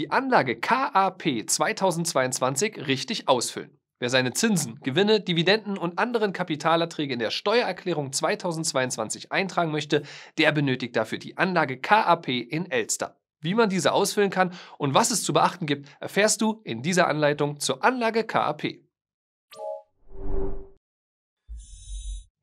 die Anlage KAP 2022 richtig ausfüllen. Wer seine Zinsen, Gewinne, Dividenden und anderen Kapitalerträge in der Steuererklärung 2022 eintragen möchte, der benötigt dafür die Anlage KAP in Elster. Wie man diese ausfüllen kann und was es zu beachten gibt, erfährst du in dieser Anleitung zur Anlage KAP.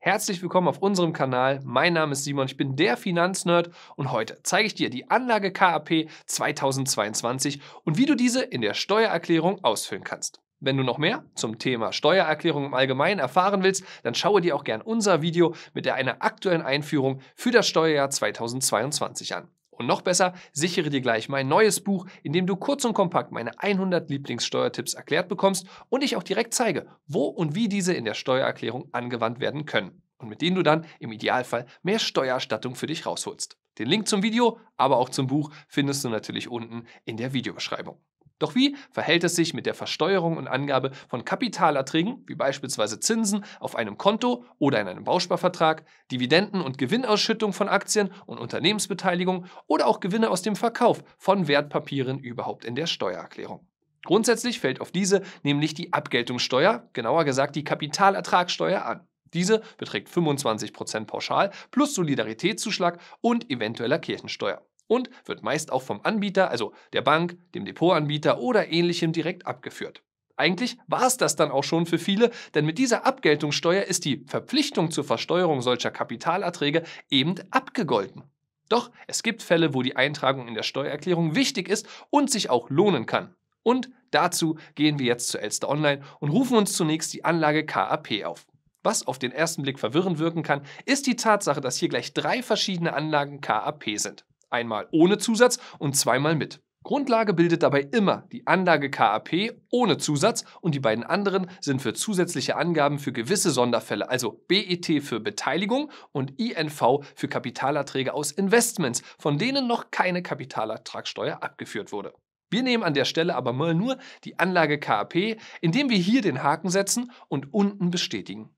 Herzlich willkommen auf unserem Kanal. Mein Name ist Simon, ich bin der Finanznerd und heute zeige ich dir die Anlage KAP 2022 und wie du diese in der Steuererklärung ausfüllen kannst. Wenn du noch mehr zum Thema Steuererklärung im Allgemeinen erfahren willst, dann schaue dir auch gern unser Video mit einer aktuellen Einführung für das Steuerjahr 2022 an. Und noch besser, sichere dir gleich mein neues Buch, in dem du kurz und kompakt meine 100 Lieblingssteuertipps erklärt bekommst und ich auch direkt zeige, wo und wie diese in der Steuererklärung angewandt werden können und mit denen du dann im Idealfall mehr Steuererstattung für dich rausholst. Den Link zum Video, aber auch zum Buch findest du natürlich unten in der Videobeschreibung. Doch wie verhält es sich mit der Versteuerung und Angabe von Kapitalerträgen, wie beispielsweise Zinsen auf einem Konto oder in einem Bausparvertrag, Dividenden und Gewinnausschüttung von Aktien und Unternehmensbeteiligung oder auch Gewinne aus dem Verkauf von Wertpapieren überhaupt in der Steuererklärung? Grundsätzlich fällt auf diese nämlich die Abgeltungssteuer, genauer gesagt die Kapitalertragsteuer an. Diese beträgt 25% pauschal plus Solidaritätszuschlag und eventueller Kirchensteuer. Und wird meist auch vom Anbieter, also der Bank, dem Depotanbieter oder Ähnlichem direkt abgeführt. Eigentlich war es das dann auch schon für viele, denn mit dieser Abgeltungssteuer ist die Verpflichtung zur Versteuerung solcher Kapitalerträge eben abgegolten. Doch es gibt Fälle, wo die Eintragung in der Steuererklärung wichtig ist und sich auch lohnen kann. Und dazu gehen wir jetzt zu Elster Online und rufen uns zunächst die Anlage KAP auf. Was auf den ersten Blick verwirrend wirken kann, ist die Tatsache, dass hier gleich drei verschiedene Anlagen KAP sind. Einmal ohne Zusatz und zweimal mit. Grundlage bildet dabei immer die Anlage KAP ohne Zusatz und die beiden anderen sind für zusätzliche Angaben für gewisse Sonderfälle, also BET für Beteiligung und INV für Kapitalerträge aus Investments, von denen noch keine Kapitalertragssteuer abgeführt wurde. Wir nehmen an der Stelle aber mal nur die Anlage KAP, indem wir hier den Haken setzen und unten bestätigen.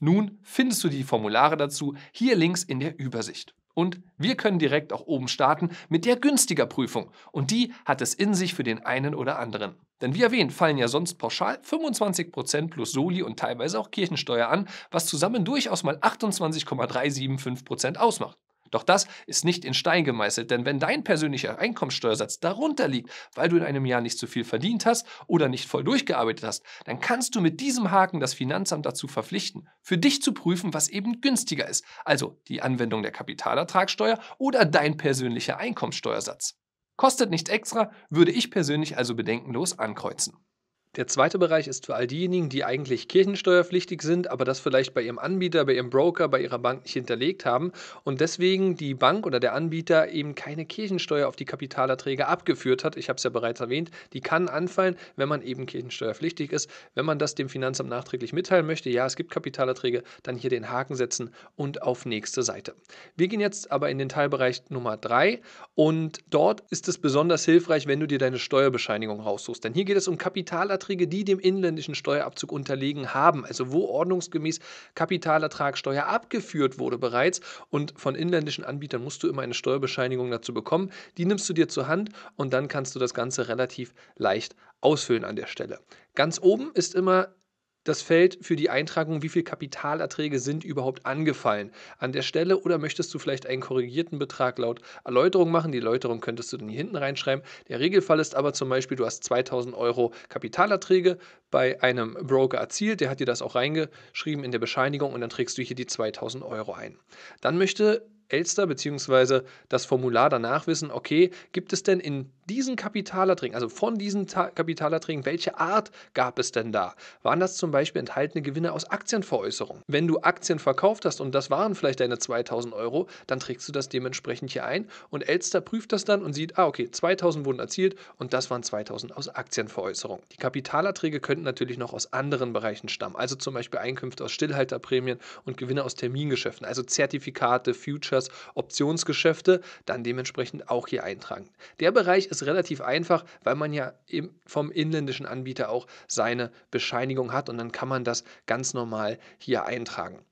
Nun findest du die Formulare dazu hier links in der Übersicht. Und wir können direkt auch oben starten mit der Günstigerprüfung. Und die hat es in sich für den einen oder anderen. Denn wie erwähnt, fallen ja sonst pauschal 25% plus Soli und teilweise auch Kirchensteuer an, was zusammen durchaus mal 28,375% ausmacht. Doch das ist nicht in Stein gemeißelt, denn wenn dein persönlicher Einkommensteuersatz darunter liegt, weil du in einem Jahr nicht so viel verdient hast oder nicht voll durchgearbeitet hast, dann kannst du mit diesem Haken das Finanzamt dazu verpflichten, für dich zu prüfen, was eben günstiger ist, also die Anwendung der Kapitalertragssteuer oder dein persönlicher Einkommensteuersatz. Kostet nichts extra, würde ich persönlich also bedenkenlos ankreuzen. Der zweite Bereich ist für all diejenigen, die eigentlich kirchensteuerpflichtig sind, aber das vielleicht bei ihrem Anbieter, bei ihrem Broker, bei ihrer Bank nicht hinterlegt haben und deswegen die Bank oder der Anbieter eben keine Kirchensteuer auf die Kapitalerträge abgeführt hat. Ich habe es ja bereits erwähnt, die kann anfallen, wenn man eben kirchensteuerpflichtig ist. Wenn man das dem Finanzamt nachträglich mitteilen möchte, ja, es gibt Kapitalerträge, dann hier den Haken setzen und auf nächste Seite. Wir gehen jetzt aber in den Teilbereich Nummer 3 und dort ist es besonders hilfreich, wenn du dir deine Steuerbescheinigung raussuchst, denn hier geht es um Kapitalerträge, die dem inländischen Steuerabzug unterlegen haben, also wo ordnungsgemäß Kapitalertragssteuer abgeführt wurde bereits und von inländischen Anbietern musst du immer eine Steuerbescheinigung dazu bekommen, die nimmst du dir zur Hand und dann kannst du das Ganze relativ leicht ausfüllen an der Stelle. Ganz oben ist immer das Feld für die Eintragung, wie viel Kapitalerträge sind überhaupt angefallen an der Stelle oder möchtest du vielleicht einen korrigierten Betrag laut Erläuterung machen. Die Erläuterung könntest du dann hier hinten reinschreiben. Der Regelfall ist aber zum Beispiel, du hast 2.000 € Kapitalerträge bei einem Broker erzielt. Der hat dir das auch reingeschrieben in der Bescheinigung und dann trägst du hier die 2.000 € ein. Dann möchte Elster bzw. das Formular danach wissen, okay, gibt es denn in diesen Kapitalerträgen, also von diesen Kapitalerträgen, welche Art gab es denn da? Waren das zum Beispiel enthaltene Gewinne aus Aktienveräußerung? Wenn du Aktien verkauft hast und das waren vielleicht deine 2.000 €, dann trägst du das dementsprechend hier ein und Elster prüft das dann und sieht, ah okay, 2.000 wurden erzielt und das waren 2.000 aus Aktienveräußerung. Die Kapitalerträge könnten natürlich noch aus anderen Bereichen stammen, also zum Beispiel Einkünfte aus Stillhalterprämien und Gewinne aus Termingeschäften, also Zertifikate, Futures, Optionsgeschäfte, dann dementsprechend auch hier eintragen. Der Bereich ist relativ einfach, weil man ja vom inländischen Anbieter auch seine Bescheinigung hat und dann kann man das ganz normal hier eintragen.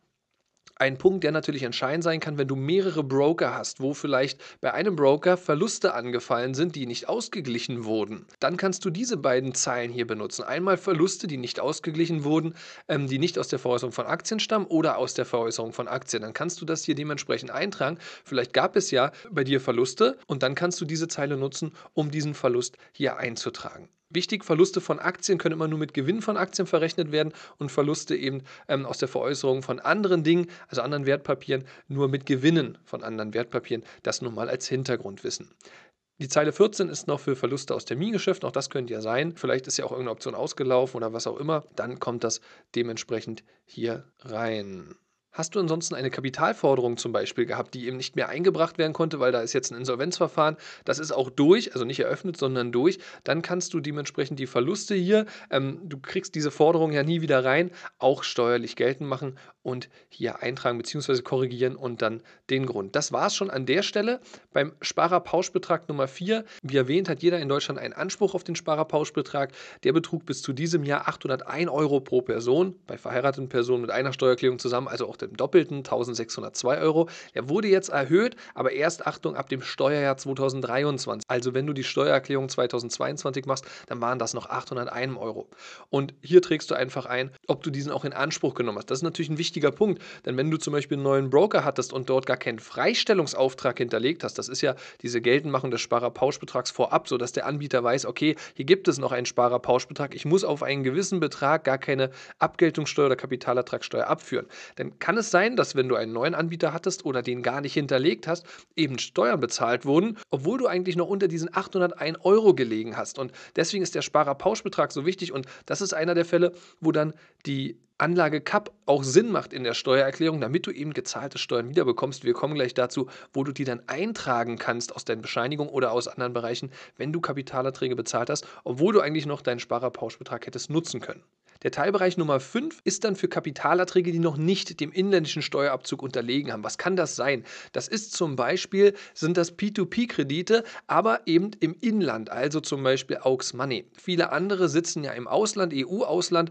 ein Punkt, der natürlich entscheidend sein kann, wenn du mehrere Broker hast, wo vielleicht bei einem Broker Verluste angefallen sind, die nicht ausgeglichen wurden. Dann kannst du diese beiden Zeilen hier benutzen. Einmal Verluste, die nicht ausgeglichen wurden, die nicht aus der Veräußerung von Aktien stammen oder aus der Veräußerung von Aktien. Dann kannst du das hier dementsprechend eintragen. Vielleicht gab es ja bei dir Verluste und dann kannst du diese Zeile nutzen, um diesen Verlust hier einzutragen. Wichtig, Verluste von Aktien können immer nur mit Gewinn von Aktien verrechnet werden und Verluste eben aus der Veräußerung von anderen Dingen, also anderen Wertpapieren, nur mit Gewinnen von anderen Wertpapieren. Das nur mal als Hintergrundwissen. Die Zeile 14 ist noch für Verluste aus Termingeschäften, auch das könnte ja sein. Vielleicht ist ja auch irgendeine Option ausgelaufen oder was auch immer. Dann kommt das dementsprechend hier rein. Hast du ansonsten eine Kapitalforderung zum Beispiel gehabt, die eben nicht mehr eingebracht werden konnte, weil da ist jetzt ein Insolvenzverfahren, das ist auch durch, also nicht eröffnet, sondern durch, dann kannst du dementsprechend die Verluste hier, du kriegst diese Forderung ja nie wieder rein, auch steuerlich geltend machen und hier eintragen bzw. korrigieren und dann den Grund. Das war es schon an der Stelle beim Sparerpauschbetrag Nummer 4. Wie erwähnt, hat jeder in Deutschland einen Anspruch auf den Sparerpauschbetrag. Der betrug bis zu diesem Jahr 801 € pro Person, bei verheirateten Personen mit einer Steuererklärung zusammen, also auch dem doppelten 1602 €. Der wurde jetzt erhöht, aber erst, Achtung, ab dem Steuerjahr 2023. Also wenn du die Steuererklärung 2022 machst, dann waren das noch 801 €. Und hier trägst du einfach ein, ob du diesen auch in Anspruch genommen hast. Das ist natürlich ein wichtiger Punkt, denn wenn du zum Beispiel einen neuen Broker hattest und dort gar keinen Freistellungsauftrag hinterlegt hast, das ist ja diese Geltendmachung des Sparerpauschbetrags vorab, sodass der Anbieter weiß, okay, hier gibt es noch einen Sparerpauschbetrag, ich muss auf einen gewissen Betrag gar keine Abgeltungssteuer oder Kapitalertragsteuer abführen. Dann kann es sein, dass wenn du einen neuen Anbieter hattest oder den gar nicht hinterlegt hast, eben Steuern bezahlt wurden, obwohl du eigentlich noch unter diesen 801 € gelegen hast. Und deswegen ist der Sparerpauschbetrag so wichtig und das ist einer der Fälle, wo dann die Anlage KAP auch Sinn macht in der Steuererklärung, damit du eben gezahlte Steuern wiederbekommst. Wir kommen gleich dazu, wo du die dann eintragen kannst aus deinen Bescheinigungen oder aus anderen Bereichen, wenn du Kapitalerträge bezahlt hast, obwohl du eigentlich noch deinen Sparerpauschbetrag hättest nutzen können. Der Teilbereich Nummer 5 ist dann für Kapitalerträge, die noch nicht dem inländischen Steuerabzug unterlegen haben. Was kann das sein? Das ist zum Beispiel, sind das P2P-Kredite, aber eben im Inland, also zum Beispiel auxmoney. Viele andere sitzen ja im Ausland, EU-Ausland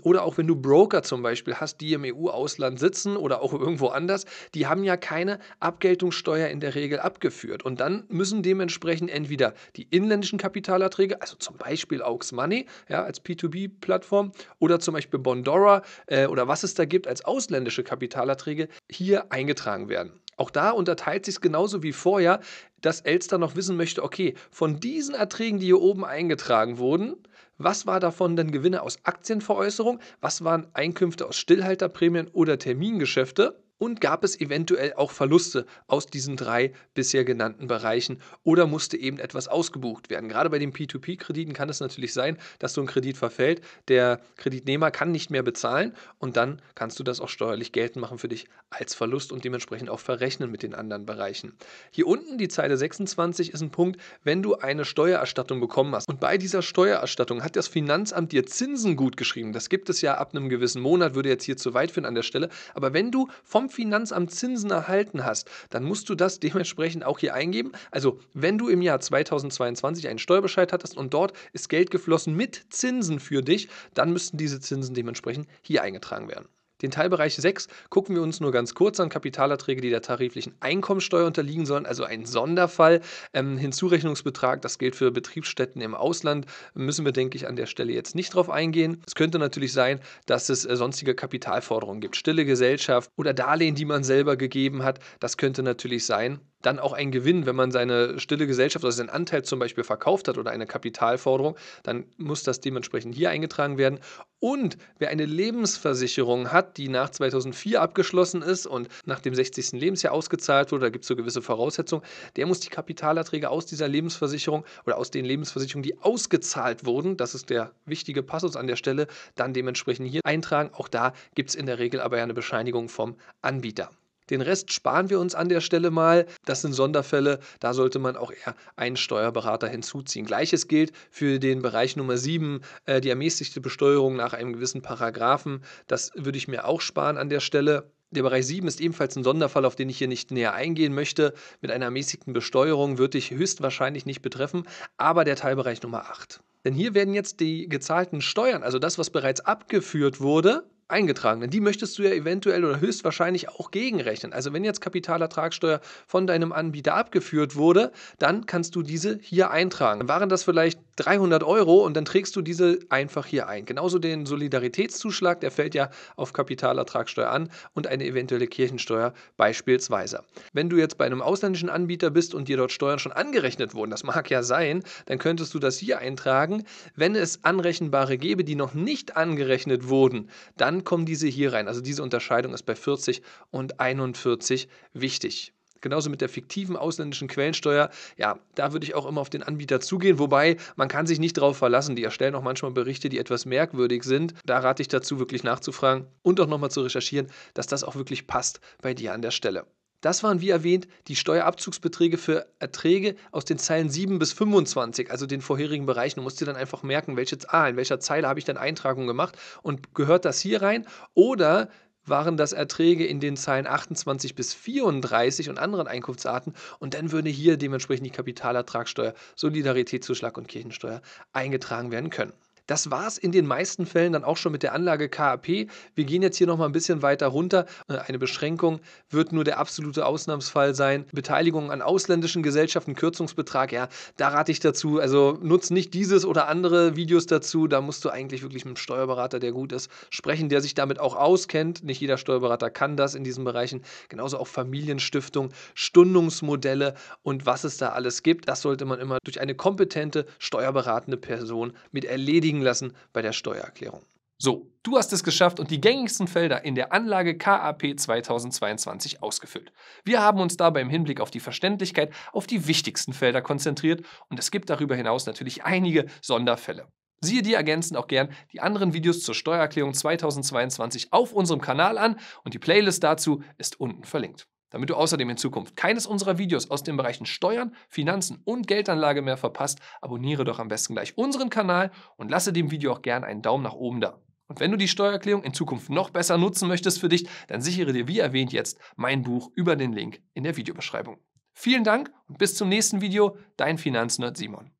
oder auch wenn du Broker zum Beispiel hast, die im EU-Ausland sitzen oder auch irgendwo anders, die haben ja keine Abgeltungssteuer in der Regel abgeführt. Und dann müssen dementsprechend entweder die inländischen Kapitalerträge, also zum Beispiel auxmoney, ja, als P2B-Plattform, oder zum Beispiel Bondora oder was es da gibt als ausländische Kapitalerträge, hier eingetragen werden. Auch da unterteilt sich es genauso wie vorher, dass Elster noch wissen möchte, okay, von diesen Erträgen, die hier oben eingetragen wurden, was war davon denn Gewinne aus Aktienveräußerung, was waren Einkünfte aus Stillhalterprämien oder Termingeschäfte? Und gab es eventuell auch Verluste aus diesen drei bisher genannten Bereichen oder musste eben etwas ausgebucht werden? Gerade bei den P2P-Krediten kann es natürlich sein, dass so ein Kredit verfällt, der Kreditnehmer kann nicht mehr bezahlen und dann kannst du das auch steuerlich geltend machen für dich als Verlust und dementsprechend auch verrechnen mit den anderen Bereichen. Hier unten, die Zeile 26, ist ein Punkt, wenn du eine Steuererstattung bekommen hast. Und bei dieser Steuererstattung hat das Finanzamt dir Zinsen gutgeschrieben. Das gibt es ja ab einem gewissen Monat, würde jetzt hier zu weit führen an der Stelle. Aber wenn du vom Finanzamt Zinsen erhalten hast, dann musst du das dementsprechend auch hier eingeben. Also wenn du im Jahr 2022 einen Steuerbescheid hattest und dort ist Geld geflossen mit Zinsen für dich, dann müssten diese Zinsen dementsprechend hier eingetragen werden. Den Teilbereich 6 gucken wir uns nur ganz kurz an. Kapitalerträge, die der tariflichen Einkommensteuer unterliegen sollen, also ein Sonderfall. Hinzurechnungsbetrag, das gilt für Betriebsstätten im Ausland, müssen wir, denke ich, an der Stelle jetzt nicht drauf eingehen. Es könnte natürlich sein, dass es sonstige Kapitalforderungen gibt, stille Gesellschaft oder Darlehen, die man selber gegeben hat. Das könnte natürlich sein. Dann auch ein Gewinn, wenn man seine stille Gesellschaft, also seinen Anteil zum Beispiel verkauft hat oder eine Kapitalforderung, dann muss das dementsprechend hier eingetragen werden. Und wer eine Lebensversicherung hat, die nach 2004 abgeschlossen ist und nach dem 60. Lebensjahr ausgezahlt wurde, da gibt es so gewisse Voraussetzungen, der muss die Kapitalerträge aus dieser Lebensversicherung oder aus den Lebensversicherungen, die ausgezahlt wurden, das ist der wichtige Passus an der Stelle, dann dementsprechend hier eintragen. Auch da gibt es in der Regel aber ja eine Bescheinigung vom Anbieter. Den Rest sparen wir uns an der Stelle mal. Das sind Sonderfälle, da sollte man auch eher einen Steuerberater hinzuziehen. Gleiches gilt für den Bereich Nummer 7, die ermäßigte Besteuerung nach einem gewissen Paragraphen. Das würde ich mir auch sparen an der Stelle. Der Bereich 7 ist ebenfalls ein Sonderfall, auf den ich hier nicht näher eingehen möchte. Mit einer ermäßigten Besteuerung würde ich höchstwahrscheinlich nicht betreffen, aber der Teilbereich Nummer 8. Denn hier werden jetzt die gezahlten Steuern, also das, was bereits abgeführt wurde, eingetragen. Denn die möchtest du ja eventuell oder höchstwahrscheinlich auch gegenrechnen. Also wenn jetzt Kapitalertragsteuer von deinem Anbieter abgeführt wurde, dann kannst du diese hier eintragen. Dann waren das vielleicht 300 € und dann trägst du diese einfach hier ein. Genauso den Solidaritätszuschlag, der fällt ja auf Kapitalertragsteuer an und eine eventuelle Kirchensteuer beispielsweise. Wenn du jetzt bei einem ausländischen Anbieter bist und dir dort Steuern schon angerechnet wurden, das mag ja sein, dann könntest du das hier eintragen. Wenn es Anrechenbare gäbe, die noch nicht angerechnet wurden, dann kommen diese hier rein. Also diese Unterscheidung ist bei 40 und 41 wichtig. Genauso mit der fiktiven ausländischen Quellensteuer, ja, da würde ich auch immer auf den Anbieter zugehen, wobei man kann sich nicht darauf verlassen. Die erstellen auch manchmal Berichte, die etwas merkwürdig sind. Da rate ich dazu, wirklich nachzufragen und auch nochmal zu recherchieren, dass das auch wirklich passt bei dir an der Stelle. Das waren, wie erwähnt, die Steuerabzugsbeträge für Erträge aus den Zeilen 7 bis 25, also den vorherigen Bereichen. Du musst dir dann einfach merken, welche Zahl, in welcher Zeile habe ich dann Eintragung gemacht und gehört das hier rein oder waren das Erträge in den Zeilen 28 bis 34 und anderen Einkunftsarten und dann würde hier dementsprechend die Kapitalertragsteuer, Solidaritätszuschlag und Kirchensteuer eingetragen werden können. Das war es in den meisten Fällen dann auch schon mit der Anlage KAP. Wir gehen jetzt hier nochmal ein bisschen weiter runter. Eine Beschränkung wird nur der absolute Ausnahmsfall sein. Beteiligung an ausländischen Gesellschaften, Kürzungsbetrag, ja, da rate ich dazu. Also nutz nicht dieses oder andere Videos dazu. Da musst du eigentlich wirklich mit einem Steuerberater, der gut ist, sprechen, der sich damit auch auskennt. Nicht jeder Steuerberater kann das in diesen Bereichen. Genauso auch Familienstiftung, Stundungsmodelle und was es da alles gibt. Das sollte man immer durch eine kompetente, steuerberatende Person mit erledigen lassen bei der Steuererklärung. So, du hast es geschafft und die gängigsten Felder in der Anlage KAP 2022 ausgefüllt. Wir haben uns dabei im Hinblick auf die Verständlichkeit auf die wichtigsten Felder konzentriert und es gibt darüber hinaus natürlich einige Sonderfälle. Siehe dir ergänzend auch gern die anderen Videos zur Steuererklärung 2022 auf unserem Kanal an und die Playlist dazu ist unten verlinkt. Damit du außerdem in Zukunft keines unserer Videos aus den Bereichen Steuern, Finanzen und Geldanlage mehr verpasst, abonniere doch am besten gleich unseren Kanal und lasse dem Video auch gerne einen Daumen nach oben da. Und wenn du die Steuererklärung in Zukunft noch besser nutzen möchtest für dich, dann sichere dir wie erwähnt jetzt mein Buch über den Link in der Videobeschreibung. Vielen Dank und bis zum nächsten Video, dein Finanznerd Simon.